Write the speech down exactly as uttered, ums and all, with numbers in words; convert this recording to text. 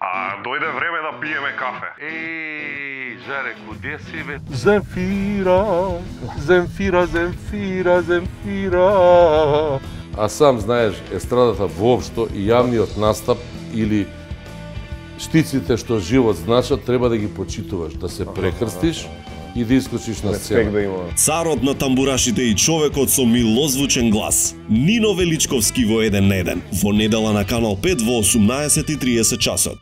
А дојде време да пиеме кафе. Еј, жареку, де си бе? Замфира, Замфира, Замфира, Замфира. А сам знаеш, естрадата воопшто и јавниот настап или штиците што живот значат, треба да ги почитуваш, да се прекрстиш и да искочиш на сцена. Царот на тамбурашите и човекот со милозвучен глас. Нино Величковски во еден на еден. Во недела на Канал пет во осумнаесет и тридесет часот.